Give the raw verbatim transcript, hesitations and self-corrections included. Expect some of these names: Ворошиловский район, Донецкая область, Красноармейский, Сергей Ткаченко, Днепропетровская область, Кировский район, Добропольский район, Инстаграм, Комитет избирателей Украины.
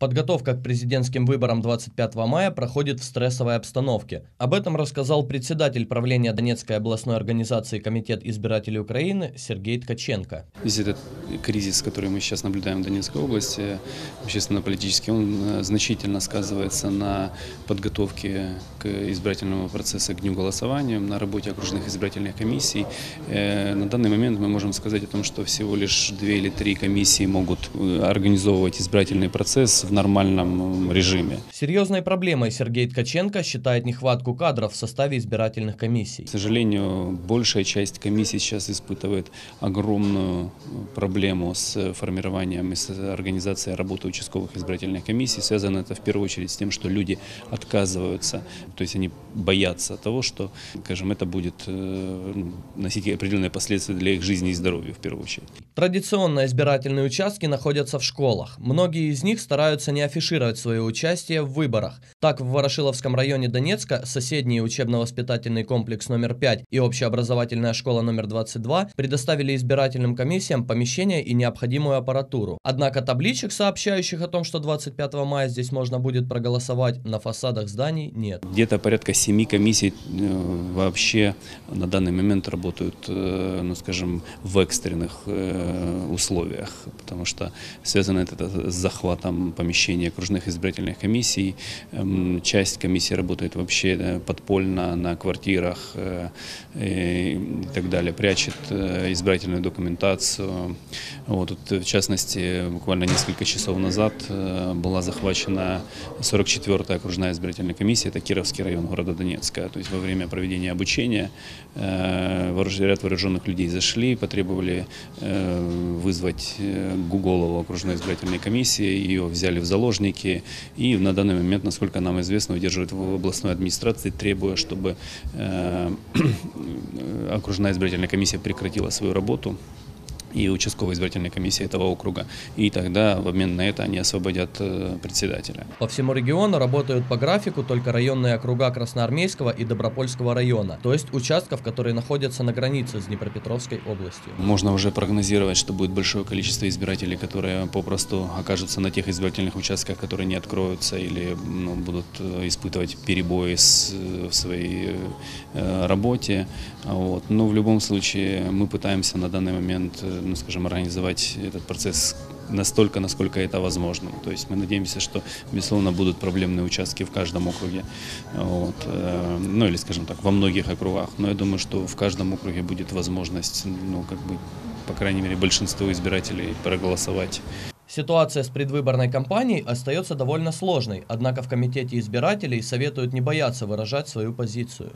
Подготовка к президентским выборам двадцать пятого мая проходит в стрессовой обстановке. Об этом рассказал председатель правления Донецкой областной организации Комитет избирателей Украины Сергей Ткаченко. Весь этот кризис, который мы сейчас наблюдаем в Донецкой области, общественно-политический, он значительно сказывается на подготовке к избирательному процессу, к дню голосования, на работе окружных избирательных комиссий. На данный момент мы можем сказать о том, что всего лишь две или три комиссии могут организовывать избирательный процесс в нормальном режиме. Серьезной проблемой Сергей Ткаченко считает нехватку кадров в составе избирательных комиссий. К сожалению, большая часть комиссий сейчас испытывает огромную проблему с формированием и с организацией работы участковых избирательных комиссий. Связано это в первую очередь с тем, что люди отказываются, то есть они боятся того, что, скажем, это будет носить определенные последствия для их жизни и здоровья в первую очередь. Традиционно избирательные участки находятся в школах. Многие из них стараются не афишировать свое участие в выборах. Так, в Ворошиловском районе Донецка соседний учебно-воспитательный комплекс номер пять и общеобразовательная школа номер двадцать два предоставили избирательным комиссиям помещение и необходимую аппаратуру. Однако табличек, сообщающих о том, что двадцать пятого мая здесь можно будет проголосовать, на фасадах зданий нет. Где-то порядка семи комиссий вообще на данный момент работают, ну скажем, в экстренных условиях, потому что связано это с захватом помещения. Помещение окружных избирательных комиссий. Часть комиссии работает вообще подпольно на квартирах и так далее, прячет избирательную документацию. Вот, в частности, буквально несколько часов назад была захвачена сорок четвёртая окружная избирательная комиссия, это Кировский район города Донецка. То есть во время проведения обучения ряд вооруженных людей зашли, потребовали вызвать Гуголова окружной избирательной комиссии, ее взяли в заложники и на данный момент, насколько нам известно, удерживают в областной администрации, требуя, чтобы э, окружная избирательная комиссия прекратила свою работу и участковая избирательная комиссия этого округа. И тогда в обмен на это они освободят э, председателя. По всему региону работают по графику только районные округа Красноармейского и Добропольского района, то есть участков, которые находятся на границе с Днепропетровской областью. Можно уже прогнозировать, что будет большое количество избирателей, которые попросту окажутся на тех избирательных участках, которые не откроются или ну, будут испытывать перебои с, в своей э, работе. Вот. Но в любом случае мы пытаемся на данный момент Ну, скажем, организовать этот процесс настолько, насколько это возможно. То есть мы надеемся, что, безусловно, будут проблемные участки в каждом округе, вот. Ну или, скажем так, во многих округах. Но я думаю, что в каждом округе будет возможность, ну, как бы, по крайней мере, большинству избирателей проголосовать. Ситуация с предвыборной кампанией остается довольно сложной, однако в Комитете избирателей советуют не бояться выражать свою позицию.